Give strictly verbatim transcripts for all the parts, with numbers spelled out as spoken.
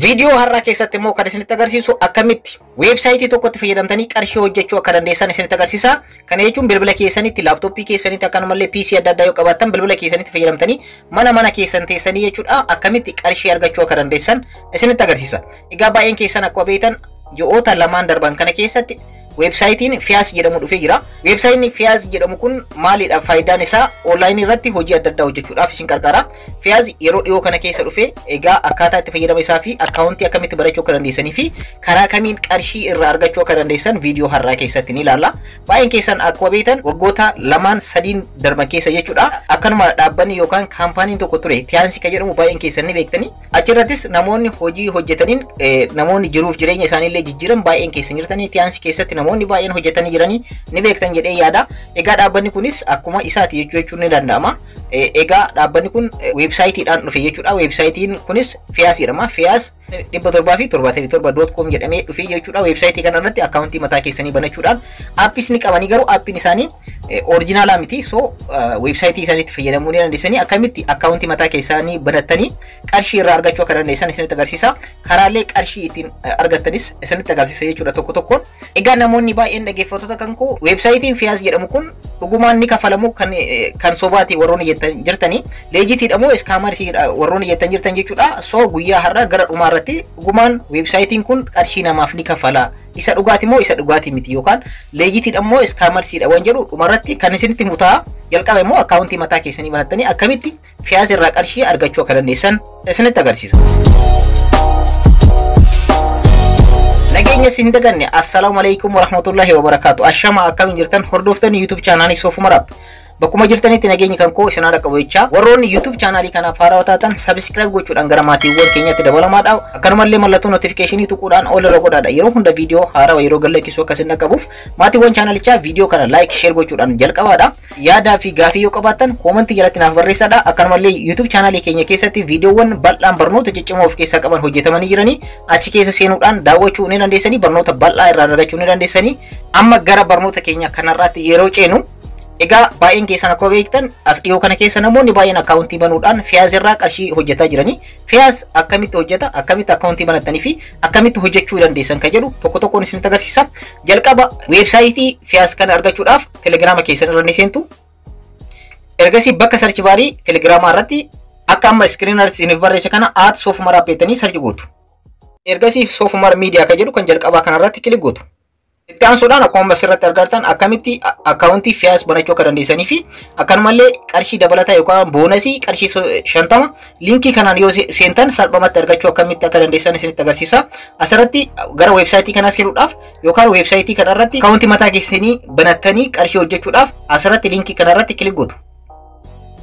Video har'a keessatti immoo kan isinitti agarsiisu akkamitti website tokkotti fayyadamtanii qarshii hojjechuu akka dandeessan isinitti agarsiisa. Kana jechuun bilbila keessanitti, laptopii keessanitti, akkasumallee P C adda addaa yoo qabaatan bilbila keessanitti fayyadamtanii mana mana keessan teessanii jechuudha akkamitti qarshii argachuu akka dandeessan isinitti agarsiisa. Egaa baay'een keessan akkuma beektan yoota lamaan darban kana keessatti websitein Fiyaas jedhamu dhufee jira. Websitein Fiyaas jedhamu kun maalidha? Faayidaan isaa online irratti hojii adda addaa hojjechuudhaaf isin gargaara. Fiyaas yeroo dhiyoo kana keessa dhufee egaa akkaataa itti fayyadama isaa fi akkaawuntii akkamitti barachuu akka dandeessanii fi karaa kamiin qarshii irraa argachuu akka dandeessan viidiyoo har'aa keessatti ni ilaalla. Baay'een keessan akkuma beektan waggoota lamaan sadiin darban keessa jechuudha akkanuma dhaabbanni yookaan kaampaaniin tokko ture Tiyaansi kan jedhamu baay'een keessan ni beektani. Achirrattis namoonni hojii hojjetaniin namoonni jiruuf jireenya isaanii illee jijjiiran baay'een keessan jirtanii Tiyaansi keessatti namoonni baay'een hojjetanii jiranii ni beektan jedhee yaada. Egaa dhaabbanni kunis akkuma isaati jechuun ni danda'ama. Egaa dhaabbanni kun websiteidhaan dhufe jechuudha. Websitein kunis Fiyaas jedhama. Fiyaas dhibba torba fi torbaatamii torba dot com jedhamee dhufe jechuudha. Website kana irratti akkaawuntii mataa keessanii banachuudhaan apps ni qabanii garuu appiin isaanii original miti. So website isaaniitti fayyadamuu ni dandeessanii akkamitti akkaawuntii mataa keessanii banatanii qarshii irraa argachuu akka dandeessan isinitti agarsiisa. Karaalee qarshii ittiin argattanis isinitti agarsiisa jechuudha tokko tokkoon. Egaa namoonni baay'een dhaggeeffattoota kanko websitein Fiyaas jedhamu kun dhugumaan ni kafalamu kan kan sobaati warroon jirtani legitiidhamoo iskaamarsi warroon jettan jirtan jechuudha. So guyyaa har'a gara dhumaa irratti dhugumaan websitein kun qarshii namaaf ni kafala. Isa dhugaati moo isa dhugaati miti yookaan legitiidhamoo iskaamarsiidha waan jedhu dhumaa irratti kan isinitti mutaa jalqaba immoo akkaawuntii mataa keessanii banattanii akkamitti Fiyaas irraa qarshii argachuu akka dandeessan isinitti agarsiisa. Nageenya isin daganne. Assalamualaikum warahmatullahi wabarakatuh. Ashama akkam jirtan hordoftani YouTube channel Sofu Marab. Bakkuma jirtanitti nageenya kanko isin adda qabecha. Warroonni YouTube channel kana faaraa taatan subscribe gochuudhaan gara maatiiwwan keenyatti dabalamaadhaaf akkanumallee mallatoo notificationii tuquudhaan all irra godhaadha. Yeroo hunda video haaraa yeroo galleekisuu akka isin qabuuf maatiiwwan channelicha video kana like, share gochuudhaan jalqabaadha. Yaadaa fi gaafii yoo qabaatan comment jalatti naaf barreessadha. Akkanumallee YouTube channel keenya keessatti videoowwan bal'aan barnoota ciccimoo of keessaa qaban hojjetamanii jiranii achi keessa seenuudhaan daawwachuu ni dandeessanii barnoota bal'aa irraa argachuu ni dandeessanii. Amma gara barnoota keenya kanarratti yeroo ceenu egaa baay'een keessan akkuma beektan as dhiyoo kana keessa namoonni baay'een akkaawuntii banuudhaan Fiyaas irraa qarshii hojjetaa jiranii. Fiyaas akkamitti hojjeta, akkamitti akkaawuntii banattanii fi akkamitti hojjechuu dandeessan kan jedhu tokko tokkoon isinitti agarsiisa. Jalqaba website Fiyaas kana argachuudhaaf Telegram keessan irra ni seentu. Ergasii bakka search bar Telegram irratti akka amma screen irratti isin barreessa kana at sofumarab jettanii search gootu. Ergasii Sofumar Media kan jedhu kan jalqaba kana irratti click gootu. Itti aansuudhaan akkuma asirratti argartan akkamitti akkaawuntii Fiyaas banachuu akka dandeessanii fi akkanumallee qarshii dabalataa yookaan boonasii qarshii shantama linkii kanaan yoo seentan salphumatti argachuu akkamitti akka dandeessan isinitti agarsiisa. Asirratti gara website kanaas keluudhaaf yookaan website kanarratti akkaawuntii mataa keessanii banattanii qarshii hojjechuudhaaf asirratti linkii kanarratti click gootu.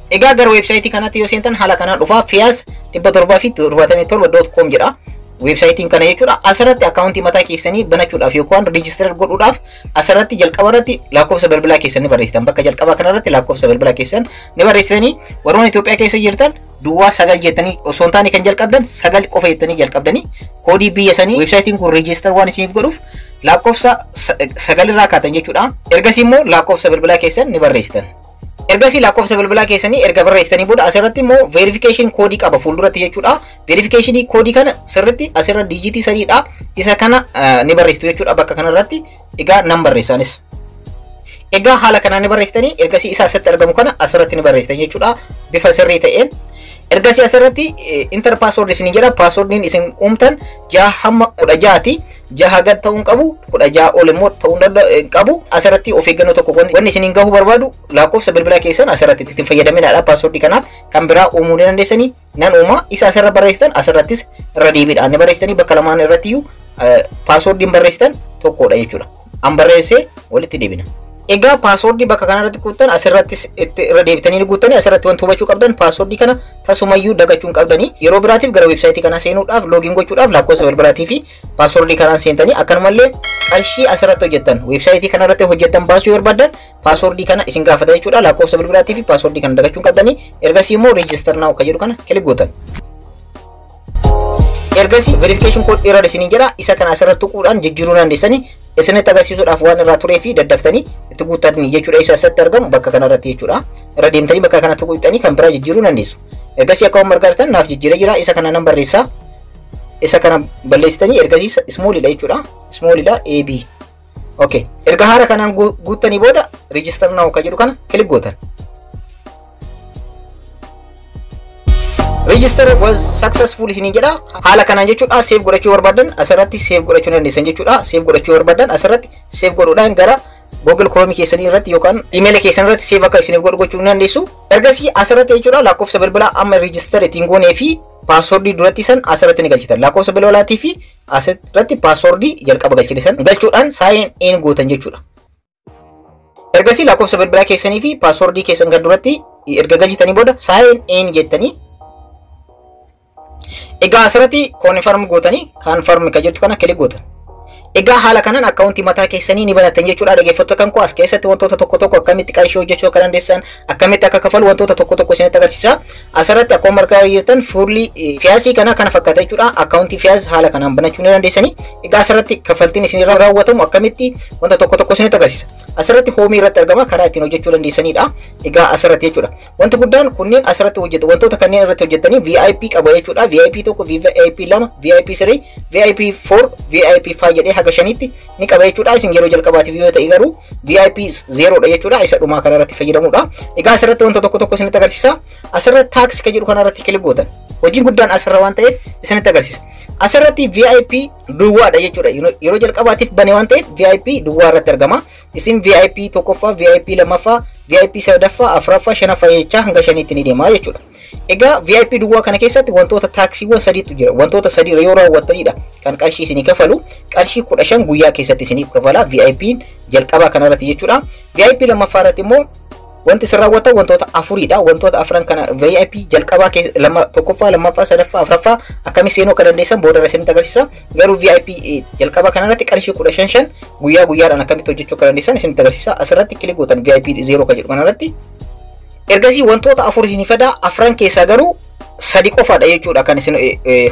Egaa gara website kanatti yoo seentan haala kanaan dhufa Fiyaas dhibba torba fi torbaatamii torba dot com jedha. Websitein kana jechuudha asirratti akkaawuntii mataa keessanii banachuudhaaf yookaan register godhuudhaaf asirratti jalqaba irratti lakkoofsa bilbilaa keessanii barreessitan. Bakka jalqaba kana irratti lakkoofsa bilbilaa keessan ni barreessitanii warroon Itoophiyaa keessa jirtan duwwaa sagal jettanii osoo hin taane kan jalqabdan sagal qofa jettanii jalqabdanii koodii biyyasanii websitein kun register waan isiniif godhuuf lakkoofsa sagal irraa kaatan jechuudha. Ergasii immoo lakkoofsa bilbilaa keessan ni barreessitan. Ergasii lakkoofsa bilbilaa keessanii erga barreessitanii booda asirratti immoo verification koodii qaba fuulduratti jechuudha. Verification koodii kana sirriitti asirra digitii sadiidha. Isa kana ni barreessitu jechuudha bakka kanarratti. Egaa nan barreessaanis. Egaa haala kanaan ni barreessitanii ergasii isa asirratti argamu kana asirratti ni barreessitan jechuudha bifa sirrii ta'een. Ergasii asirratti enter password isin jedha. Passwordiin isin uumtan ja'a hamma kudha ja'aati. ja'a gad ta'uu qabu, kudha ja'a ol immoo ta'uu qabu. Asirratti of eeggannoo tokko wanni isin gahu barbaadu lakkoofsa bilbilaa keessan asirratti itti fayyadaminadha. Password kanaaf kan biraa uumuu dandeessanii nan uuma. Isa asirra barreessitan asirrattis irra deebiidhaan ni barreessitanii bakka lamaan irratti iyyuu passwordiin barreessitan tokkodha jechuudha. An barreessee walitti deebina. Egaa passwordi bakka kanarratti guutan asirratti irra deebitanii guutanii asirratti wanti hubachuu qabdan passwordi kana tasumayyuu dagachuun qabdanii yeroo biraatiif gara website kana seenuudhaaf login gochuudhaaf lakkoofsa bilbilaatii fi passwordi kanaan seentanii akkanumallee qarshii asirratti hojjettan website kanarratti hojjettan baasuu barbaadan passwordi kana isin gaafata jechuudha. Lakkoofsa bilbilaatii fi passwordi kana dagachuun qabdanii ergasii immoo register now kan jedhu kana click gootan. Ergasii verification code error isin jira isa kana asirratti tuquudhaan jijjiiruu dandeessanii isinitti agarsiisuudhaaf waan irraa turee fi daddaftanii itti guutatanii jechuudha. Isa asirratti argamu bakka kanarratti jechuudha. Irra deemtanii bakka kana tuquutanii kan biraa jijjiiruu dandeessu. Ergasii akkuma argartan naaf jijjiiree jira isa kana nan barreessa. isa kana balleessitanii erga si small ila jechuudha small ila ab okay erga hara kanaan guutanii booda register now ka jedhu kana click gootan register was successful isini jedha hala kanaan jechuudha save godhachuu barbaadan asirratti save godhachuu dandeessan jechuudha save godhachuu barbaadan asirratti save godhuudhaan gara Google Chrome keessa irratti yookaan email keessa irratti save akka isin godhachuu dandeessu ergasii asirratti jechuudha lakkoofsa balbalaa amma register ittiin goonee fi Password durati san asirratti ni galchitan lakkoofsa balbalaatii fi asirratti password jalqaba galchitan galchuudhaan sign in gootan jechuudha ergasii lakkoofsa balbalaa keessanii fi password keessan gad durati erga galchitanii booda sign in jettanii egaa asirratti confirm gootanii confirm ka jettu kana click gootan egaa haala kanaan akkaawuntii mataa keessanii ni banatan jechuudha dhageeffattu kan koo as keessatti wantoota tokko tokko akkamitti qarshii hojjechuu akka dandeessan akkamitti akka kafalu wantoota tokko tokko isinitti agarsiisa asirratti akkuma margaa jettan fuulli fiyaasii kana kana fakkaata jechuudha akkaawuntii fiyaas haala kanaan banachuu ni dandeessanii egaa asirratti kafaltiin isinirra raawwatamu akkamitti wanta tokko tokko isinitti agarsiisa asirratti hoomii irratti argama karaa ittiin hojjechuu dandeessanidha egaa asirratti jechuudha wanti guddaan kunneen asirratti hojjetu wantoota kanneen irratti hojjetanii VIP qaba jechuudha VIP tokko VIP lama VIP sirrii VIP four VIP five jedhee haga shanitti ni qaba jechuudha isin yeroo jalqabaatiif yoo ta'e garuu VIP zero dha jechuudha isa dhumaa kana irratti fayyadamudha egaa asirratti wanta tokko tokko isinitti agarsiisa asirratti tax ka jedhu kana irratti click gootan hojiin guddaan asirra waan ta'eef isinitti agarsiisa asirratti VIP duwwaa dha jechuudha yeroo jalqabaatiif bane waan ta'eef VIP duwwaa irratti argama isin VIP tokkoffaa VIP lamaffaa VIP sadaffaa afraffaa shanaffaa jechaa hanga shanitti ni deemaa jechuudha egaa VIP duwwaa kana keessatti wantoota taaksiiwwan sadiitu jira wantoota sadii yeroo raawwatanidha kan qarshii isin kafalu qarshii kudha shan guyyaa keessatti isin kafala VIP jalqabaa kana irratti jechuudha VIP lamaffaa irratti immoo wanti sirraawwata wantoota afuridha wantoota afran kana VIP jalqabaa ke lama tokkoffaa lamaffaa sadaffaa afraffaa akkamii seenuu akka dandeessan booda isinitti agarsiisa garuu VIP jalqabaa kana irratti qarshii kudha shan guyyaa guyyaadhaan akkamitti hojjechuu akka dandeessan isinitti agarsiisa asirratti click gootan VIP zero ka jedhu kana irratti ergasii wantoota afur isin fada afran keessaa garuu sadi qofaadha jechuudha kan isin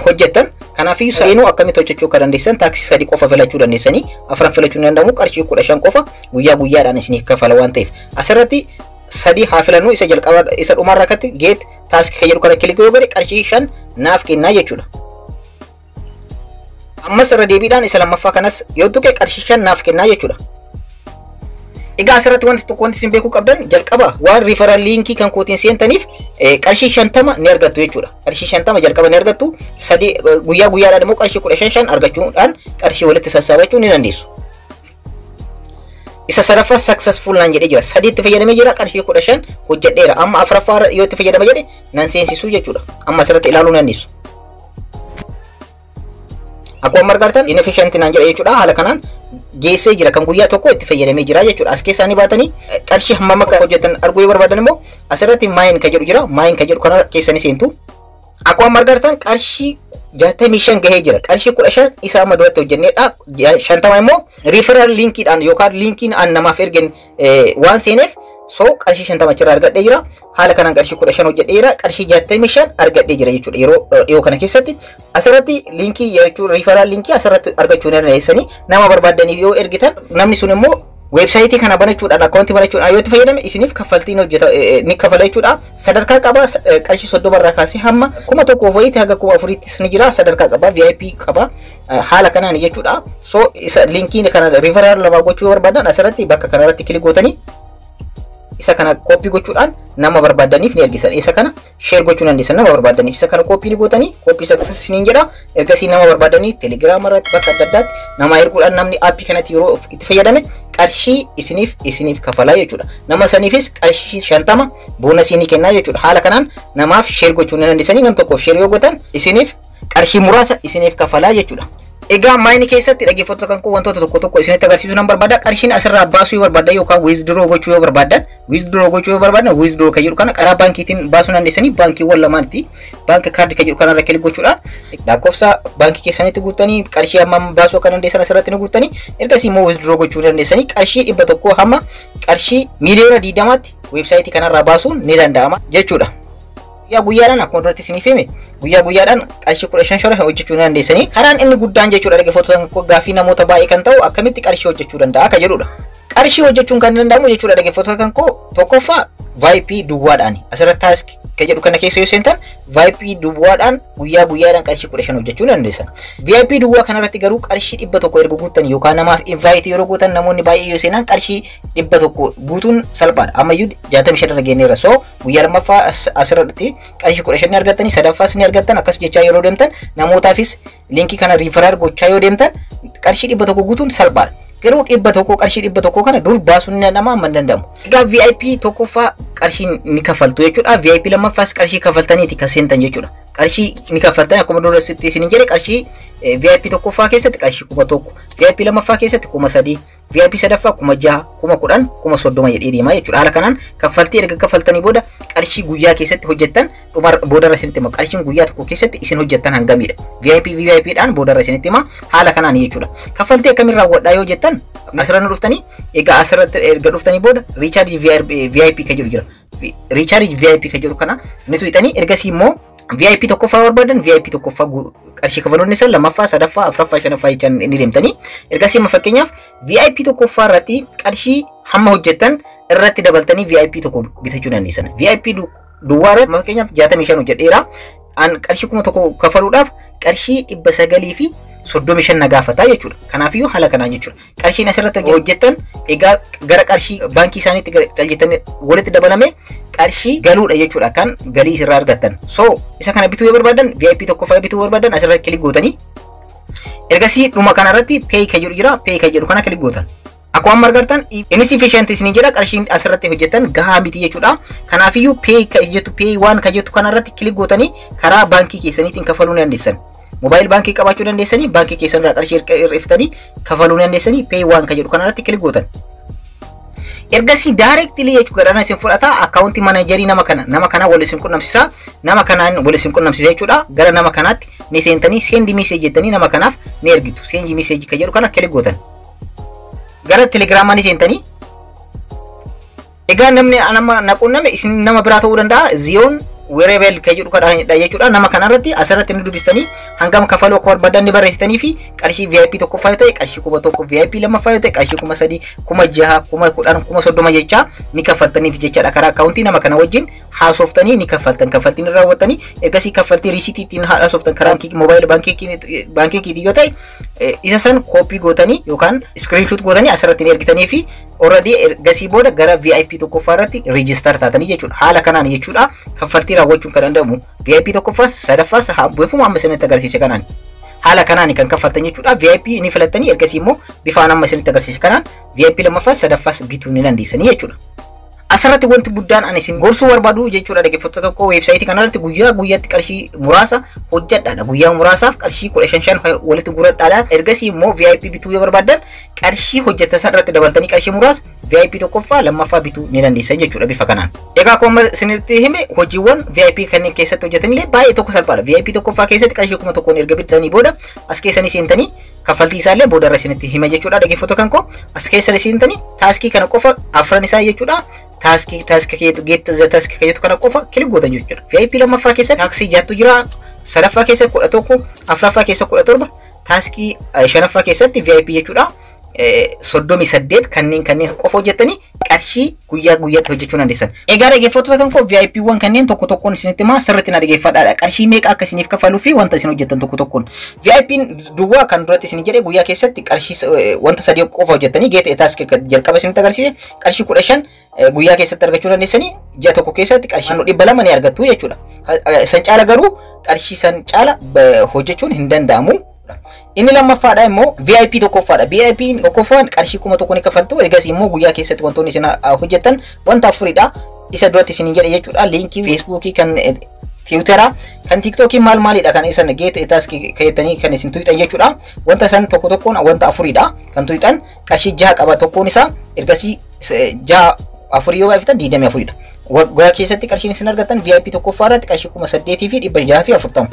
hojjetan kanaafi seenuu akkamitti hojjechuu akka dandeessan taaksii sadi qofa filachuu dandeessanii afran filachuu hin danda'amu qarshii kudha shan qofa guyyaa guyyaadhaan isin kaffala waan ta'eef asirratti sadi hafilannu isa jalqaba isa dhumarra katti get task ka jedhu kana click googare qarshii shan naaf kennaa jechuudha amma sirra deebiidhaan isa lammaffaa kanas yoo tuqe qarshii shan naaf kennaa jechuudha egaa asirratti wanti tokko wanti isin beekuu qabdan jalqaba waan referral linki kan kootiin seentaniif qarshii shantama ni argattu jechuudha qarshii shantama jalqaba ni argattu sadi guyyaa guyyaadhaan immoo qarshii kudha shan argachuudhaan qarshii walitti sassaabachuu ni dandeessu isa sadaffaa successful nan jedhe jira sadiitti fayyadamee jira qarshii kudha shan hojjedheera amma afraffaa yoo itti fayyadamee jedhe nan seensisuu jechuudha amma asirratti ilaaluu nan dhiisu akkuma margartan inefficient nan jedhe jechuudha haala kanaan geessee jira kan guyyaa tokko itti fayyadamee jira jechuudha as keessaa ni baatanii qarshii hammam akka hojjetan arguu barbaadan immoo asirratti mine ka jedhu jira mine ka jedhu kana keessanii seentu akkuma margartan qarshii sixty-five gahee jira qarshii kudha shan isa amma duratti hojjennedha shantama immoo referral linkiidhaan yookaan linkiin an namaaf ergen waan seeneef so qarshii shantama chirra argadhee jira haala kanaan qarshii kudha shan hojjedhee jira qarshii sixty-five argadhee jira jechuudha yeroo dhiyoo kana keessatti asirratti linkii jechuu referral linkii asirratti argachuu dandeessanii nama barbaadaniif yoo ergitan namni sun immoo website kana banachuudhaan akkaawunti banachuudhaan yoo itti fayyadame isiniif kaffaltiin hojjeta ni kaffalachuudha sadarkaa qaba qarshii soddomii irraa kaasee hamma kuma tokko foyitti haga kuma afuritti ni jira sadarkaa qaba VIP qaba haala kanaan jechuudha so isa linkiin kana referral lama gochuu barbaadan asirratti bakka kana irratti click gootanii isa kana copy gochuudhaan nama barbaadaniif ni ergisan isa kana share gochuu dandeessan nama barbaadaniif isa kana copy ni gootanii copy success ni jedha ergasii nama barbaadaniif telegram irratti bakka adda addaatti nama erguudhaan namni app kanatti yeroo itti fayyadame qarshii isiniif isiniif kafalaa jechuudha nama saniifis qarshii shantama boonasii ni kennaa jechuudha haala kanaan namaaf share gochuu ni dandeessanii nam tokkoof share yoo gootan isiniif qarshii muraasa isiniif kafalaa jechuudha egaa maayini keessatti dhageeffattoota kan koo wantoota tokko tokko isinitti agarsiisuu nan barbaada qarshiin asirraa baasuu barbaada yookaan withdraw gochuu yoo barbaadan withdraw gochuu yoo barbaadan withdraw ka jiru kana karaa baankiitiin baasuu dandeessanii baankiiwwan lamaanitti baanki kaardi ka jiru kana irra gochuudhaan lakkoofsa baankii keessanitti guutanii qarshii amma baasuu akka dandeessan asirratti ni guutanii ergasii immoo withdraw gochuu dandeessanii qarshii dhibba tokko hamma qarshii miliyoona digdamaatti websaayitii kanarraa baasuun ni danda'ama jechuudha. Guyyaa guyyaadhaan akkuma duratti isiniif hime guyyaa guyyaadhaan qarshii kudha shan shora hojjechuu dandeessanii karaan inni guddaan jechuudha dhageeffattoota kan gaafii namoota baay'ee kan ta'u akkamitti qarshii hojjechuu danda'a ka jedhudha qarshii hojjechuun kan danda'amu jechuudha dhageeffattoota kan koo tokkoffaa VIP duwwaadhaan asirratti task keja dukana keessa yoo seentan V I P duwwaadhaan guyyaa guyyaadhaan qarshii kudha shan hojjechuu dandeessan. V I P duwwaa kanarratti garuu qarshii dhibba tokko erga guutan yookaan namaaf invite yeroo guutan namoonni baay'ee yoo seenan qarshii dhibba tokko guutuun salphaadha. Ammayyuu sixty-five irra geeneera. So guyyaa lammaffaa asirratti qarshii kudha shan ni argattani, sadaffaas ni argattan. Akkas jechaa yeroo deemtan namootaafis linkii kana referral gochaa yoo deemtan qarshii dhibba tokko guutuun salphaadha. Garuu dhibba tokko qarshii dhibba tokko kana dur baasuun nama amma dandamu. Egaa V I P tokkoffaa qarshii ni kaffaltu jechuudha. V I P lammaffaa qarshii kaffaltaniiti kan seentan jechuudha. Qarshii ni kaffaltan akkuma durasitti isin jere qarshii V I P tokkoffaa keessatti qarshii kuma tokko, V I P lammaffaa keessatti kuma sadii, V I P sadaffaa kuma jaha, kuma kudhan, kuma soddoma jedhiima jechuudha. Haala kanaan kaffaltii erga kaffaltanii booda qarshii guyyaa keessatti hojjettan booda rasinitti ma qarshiin guyyaa tokko keessatti isin hojjettan hangamidha. V I P V I P dhaan booda rasinitti ma haala kanaan jechuudha. Kaffaltii akkamin raawwadhaa yoo jettan asirran dhuftanii egaa asirratti erga dhuftanii booda recharge V I P ka jiru jira. Recharge V I P ka jiru kana nitu itanii ergasii immoo V I P tokkoffaa barbaadan V I P tokkoffaa qarshii kafaluunisan lamaffaa sadaffaa afraffaa shanaffaa jechaan ni deemtanii ergasii ma fakkeenyaaf V I P tokkoffaa irratti qarshii hamma hojjettan irratti dabaltanii V I P tokko bitachuu dandeessan. V I P duwwaarratti fakkeenyaaf sixty-five hojjedheera an qarshii kuma tokko kafaluudhaaf qarshii dhibba sagalii fi soddomi shan nagaafata jechuudha. Kanaafiyyuu haala kanaan jechuudha. Qarshiin asirratti hojjettan egaa gara qarshii baankii isaaniitti galjetan walitti dabalame qarshii galuudha jechuudha kan galii isirraa argattan. So isa kana bituu barbaadan V I P tokkoffaa bituu barbaadan asirratti klik gootanii ergasii dhuma kanarratti pay ka jiru jira. Pay ka jiru kana klik gootan akkuma argattan insufficient isin jira qarshiin asirratti hojjettan gahaa miti jechuudha. Kanaafiyyuu pay ka jettu pay one ka jettu kanarratti klik gootanii karaa baankii keessaniitiin kafaluun dandeessan. Mobile banki qabaachuu dandeessanii baankii keessan qarshii irraa iftanii kafaluun dandeessanii pay one ka jedhu kanarratti klik gootan. Ergasii directly jechuudha garana isin fudhata account managerii nama kana nama kana wal isin qunnamsiisa nama kanaan wal isin qunnamsiisa jechuudha. Gara nama kanaatti ni seentanii send message jettanii nama kanaaf ni ergitu. Send message ka jedhu kana klik gootan. Gara Telegram ani seentanii egaa namni anama naqunname isin nama biraa ta'uu danda'a zion werebel ka jedhu kadhaa jechuudha. Nama kanarratti asirratti ni dubbistanii hangam kafaluu akka barbaadan ni barreessitanii fi qarshii V I P tokkoffaa yoo ta'e qarshii kuma tokko, V I P lammaffaa yoo ta'e qarshii kuma sadii, kuma jaha, kuma kudhan, kuma soddoma jecha ni kaffaltaniif jechaadha. Karaa akaawuntii nama kana wajjin haasoftanii ni kaffaltan. Kaffaltiin raawwatanii ergasii kaffaltii risiitiitiin haasoftan karaa mobile banking banking yoo ta'e isa san copy gootanii yookaan screenshot gootanii asirratti ni ergitanii fi already ergasii booda gara V I P tokkoffaa irratti register taatanii jechuudha. Haala kanaan jechuudha kaffaltii raawwachuun kan dandamu. V I P tokkoffaas sadaffaas beekuma amma isin agarsiise kanaan haala kanaan kan kaffaltan jechuudha. V I P ni filattanii ergasii immoo bifaan amma isin agarsiise kanaan V I P lammaffaas sadaffaas bituu ni dandeessanii jechuudha. Asirratti wanti guddaan ani isin gorsuu barbaadu jechuudha dhaggeeffattoota tokko website kanarratti guyyaa guyyaatti qarshii muraasa hojjedhaadha. Guyyaa muraasaaf qarshii kudha shan shan walitti guradhaadha. Ergasii immoo V I P bituu barbaadan qarshii hojjetan irratti dabaltanii qarshii muraasa V I P tokkoffaa lammaffaa bituu ni dandeessan jechuudha bifa kanaan. Egaa komma isinitti hime hojiiwwan V I P kanneen keessatti hojjetanillee baay'ee tokko salphaadha. V I P tokkoffaa keessatti qarshii kuma tokkoon erga bitanii booda as keessanii seentanii kaffaltii isaallee booda irra isinitti hima jechuudha dhaggeeffattoota kanko. As keessanii seentanii taaskii kana qofa afran isaa jechuudha. Taaskii taaskii keetu geetta za taaskii keetu kana qofa klik gootan jechuudha. V I P lammaffaa keessatti taaksii jattu jira, sadaffaa keessatti kudha tokko, afraffaa keessatti kudha torba, taaskii shanaffaa keessatti V I P jechuudha soddomi saddeet kanneen kanneen qofa hojjetanii qarshii guyyaa guyyaatti hojjechuu dandeessan. Egaa dhaggeeffattoota kanko V I P-waan kanneen tokko tokkoon isinitti ma sirriitti na dhaggeeffadhaa. Qarshii meeqa akka isiniif kafaluu fi wanta isin hojjettan tokko tokkoon. V I P-n duwwaa kan duratti isin jedhe guyyaa keessatti qarshii wanta sadii qofa hojjetanii geeta taaskii jalqaba isinitti agarsiise qarshii kudha shan guyyaa keessatti argachuu dandeessanii ji'a tokko keessatti qarshii dhibba lama ni argattu jechuudha. San caala garuu qarshii san caala hojjechuun hin danda'amu. Inni lammaffaadha immoo V I P tokkoffaadha. V I P tokkoffaan qarshii kuma tokko ni kaffaltu. Ergasii immoo guyyaa keessatti wantoonni isin hojjettan wanta afuriidha. Isa duratti isin jedhe jechuudha. Linkii Facebookii kan Twitteraa kan TikTokii maal maalidha kan isin geete taaskii kayyatanii kan isin tuitan jechuudha. Wanta san tokko tokkoon wanta afuriidha kan tuitan qarshii jaha qaba tokkoon isaa ergasii jaha afurii yoo baay'iftan diidamii afuriidha. Guyyaa keessatti qarshiin isin argattan V I P tokkoffaa irratti qarshii kuma saddeet fi dhibba jaha fi afurtama.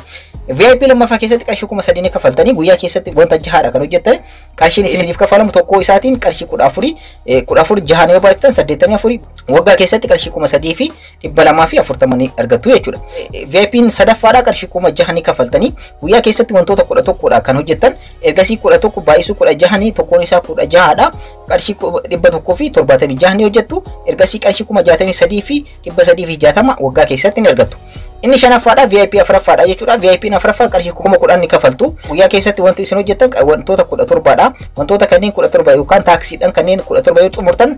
V I P lammaffaa keessatti qarshii kuma saddeet ni kaffaltanii guyyaa keessatti wanta jaha dha kan hojjettan qarshiin isiniif kafalamu tokko isaatiin qarshii kudha afur kudha afur jaha ni baay'iftan saddeettamii afur waggaa keessatti qarshii kuma saddeet fi dhibba lama fi afurtama ni argattu jechuudha. V I P-n sadaffaadha qarshii kuma jaha ni kaffaltanii guyyaa keessatti wantoota kudha tokko dha kan hojjettan ergasii kudha tokko baay'isuu kudha jaha ni tokkoon isaa kudha jaha dha qarshii dhibba tokkoo fi torbaatamii jahni hojjettu ergasii qarshii kuma jaatamii sadii fi dhibba sadii fi jaatama waggaa keessatti ni argattu. Inni shanaffaadha V I P afuraffaadha jechuudha. V I P afuraffaa qarshii kuma kudha ni kaffaltu. Guyyaa keessatti wanti isin hojjettan wantoota kudha torbadha. Wantoota kanneen kudha torba yookaan taaksiidhaan kanneen kudha torba yoo xumurtan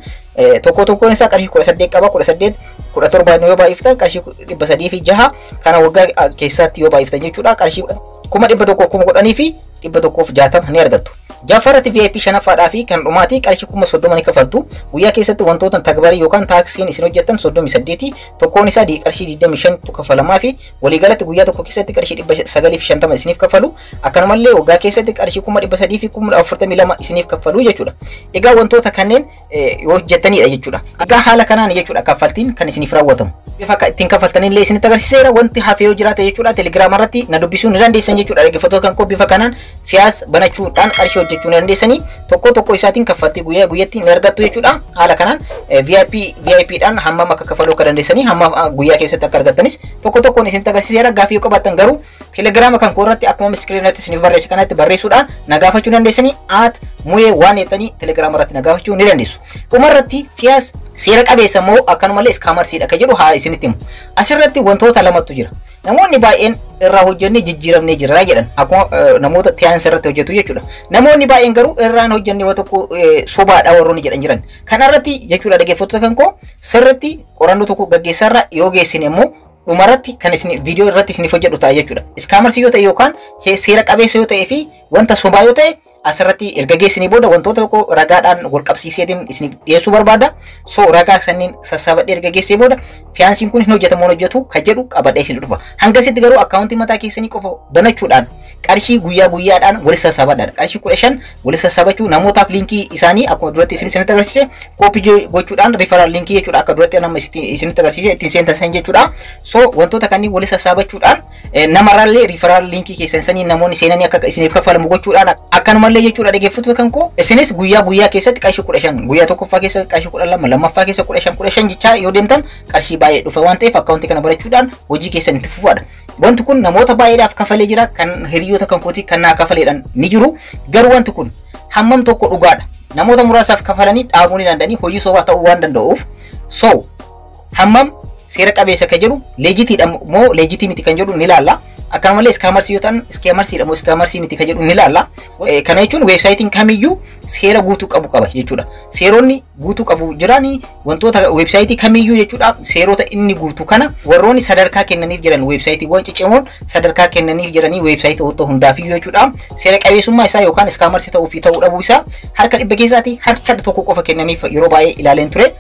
tokko tokkoon isaa qarshii kudha saddeet qaba. kudha saddeet kudha torba yoo baay'iftan qarshii dhibba sadii fi jaha kana waggaa keessatti yoo baay'iftan jechuudha qarshii kuma dhibba tokko kuma kudha fi dhibba tokko fi jaatama ni argattu. Jaafarratti V I P shanaffaadhaa fi kan dhumaati qarshii kuma soddomii ni kaffaltu. Guyyaa keessatti wantoota tagbarii yookaan taaksiin isin hojjettan soddomii saddeet tokkoon isaa qarshii digdamii shan kaffalamaa fi waliigalatti guyyaa tokko keessatti qarshii dhibba sagalii fi shantamaa isiniif kaffalu. Akkanumallee waggaa keessatti qarshii kuma dhibba sadii fi kuma afurtamii lama isiniif kaffalu jechuudha. Egaa wantoota kanneen yoo hojjettanidha jechuudha. Egaa haala kanaan jechuudha kaffaltiin kan isiniif raawwatamu. Bifa ittiin kaffaltanillee isinitti agarsiiseera wanti hafe yoo jiraate jechuudha. Telegram irratti na dubbisuu ni dandeessan jechuudha. Dhaggeeffattoota kan koo bifa kanaan fiyaas banachuudhaan qarshii jechuun dandeessanii tokko tokko isaatiin kaffaltii guyyaa guyyaatti ni argattu jechuudha. Haala kanaan V I P V I P dhaan hammam akka kaffaluu kan dandeessanii hammam guyyaa keessatti akka argattanis tokko tokkoon isin tagasiseera. Gaafii qabaatan garuu Telegram kan koorratti akkuma screenratti isin barreessi kanatti barreessuudhaan nagaafachuu dandeessanii at muyee waan etanii Telegram irratti nagaafachuu ni dandeessu. Kumarratti fiyaas seera qabeessa moo akkanumallee iskaamarsiidha kan jedhu haa isinitti himu. Asirratti wantoota lamatu jira. Namoonni baay'een irraa hojjenne jijjiiramne jira jedhan. Akkuma namoota tiyaansa irratti hojjetu jechuudha. Namoonni baay'een garuu irraan hojjenne waan tokko sobaadha warroonni jedhan jiran. Kanarratti jechuudha dhaggeeffattoota kan koo sirratti qorannoo tokko gaggeessarra yoo geessine immoo dhumarratti kan isin viidiyoo irratti isin hojjedhu ta'a jechuudha. Iskaamarsi yoo ta'e yookaan seera qabeessa yoo ta'e fi wanta sobaa yoo ta'e asirratti erga geessini booda wantoota tokko ragaadhaan wal qabsiiseetiin isin dhiyeessuu barbaada. So ragaa sanniin sassaabaadhe erga geessee booda fiyaansiin kun hin hojjetamu hojjetu kan jedhu qabadha isin dhufa. Hanga isitti garuu akkaawuntii mataa keessanii qofa banachuudhaan qarshii guyyaa guyyaadhaan wal sassaabadhaan qarshii kudha shan wal sassaabachuu namootaaf linkii isaanii akkuma duratti isin isinitti agarsiise koopii gochuudhaan referral linkii jechuudha akka duratti nama isinitti agarsiise ittiin seentan jechuudha. So wantoota kanneen wal sassaabachuudhaan namarraallee referral linkii keessanii namoonni seenanii akka isiniif kaffalamu gochuudhaan akkanuma le jechuudha dhaggeeffattoota kan koo isinis guyyaa guyyaa keessatti qarshii kudha shan guyyaa tokkoffaa keessatti qarshii kudha lama lamaffaa keessatti kudha shan kudha shan jechaa yoo deemtan qarshii baay'ee dhufa waan ta'eef akkaawuntii kana barachuudhaan hojii keessanitti fufaadha. Wanti kun namoota baay'eedhaaf kafalee jira kan hiriyoota kan kootii kan naa kafaleedhaan ni jiru. Garuu wanti kun hammam tokko dhugaadha. Namoota muraasaaf kafalanii dhaabuu ni danda'anii hojii sobaa ta'uu waan danda'uuf so hammam seera qabeessa kan jedhu leejitiidha moo leejitii miti kan jedhu ni laalla. Akkanumallee iskaamarsi yoo ta'an iskaamarsiidha moo iskaamarsi miti kan jedhu ni laalla. Kana jechuun weebsaayitiin kamiyyuu seera guutuu qabu qaba jechuudha. Seeronni guutuu qabu jiranii wantoota weebsaayitii kamiyyuu jechuudha seerota inni guutuu kana warroonni sadarkaa kennaniif jiran weebsaayitiiwwan cicimoon sadarkaa kennaniif jiranii weebsaayitii hundaaf jechuudha. Seera qabeessummaa isaa yookaan iskaamarsi ta'uu fi ta'uu dhabuu isaa harka dhibba keessaatii harka tokko qofa kennaniif yeroo baay'ee ilaaleen ture.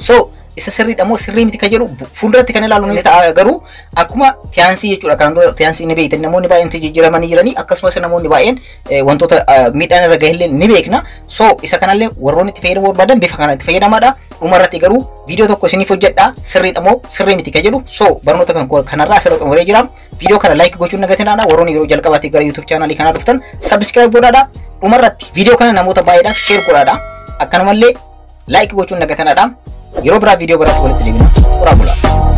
So isa sirri damo sirri miti kajeru fulratti kan ilaalu ni ta'a garuu akkuma tiyaansi jechuudha kan dura tiyaansi ni beektan namoonni baay'een jijjiiramanii jiranii akkasumas namoonni baay'een wantoota midhaan irra gahille ni beekna. So isa kanallee warroonni itti fayyadamuu barbaadan bifa kanatti fayyadamaadha. Dhumarratti garuu viidiyoo tokko isiniif hojjedha sirri damo sirri miti kajeru. So barnoota kan kanarraa asirratti waree jira. Viidiyoo kana like gochuun nagatinadha. Warroonni yeroo jalqabaatti gara YouTube channel kana dhuftan subscribe godhadha. Dhumarratti viidiyoo kana namoota baay'eedhaaf share godhadha. Akkanumallee like gochuun nagatinadha. Yeroo biraa viidiyoo biraatti walitti deebina. Qorraa bulaa.